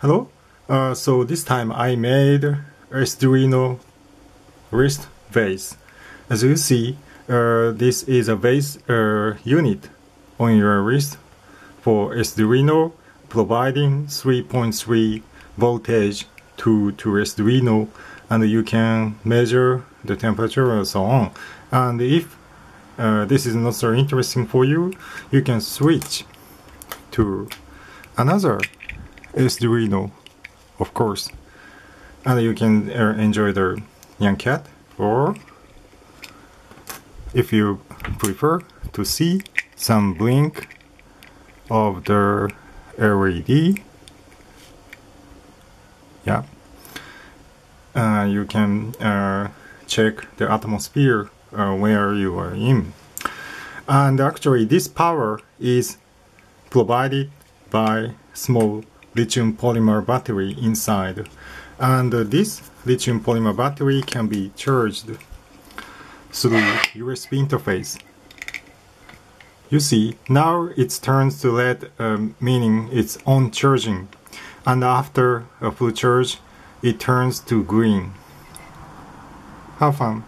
Hello. So this time I made SDuino wrist vase. As you see, this is a vase unit on your wrist for SDuino, providing 3.3 voltage to SDuino, and you can measure the temperature and so on. And if this is not so interesting for you, you can switch to another SDuino, of course, and you can enjoy the young cat, or if you prefer to see some blink of the LED, yeah, you can check the atmosphere where you are in. And actually this power is provided by small lithium polymer battery inside, and this lithium polymer battery can be charged through USB interface. You see, now it turns to LED, meaning it's on charging, and after a full charge it turns to green. Have fun!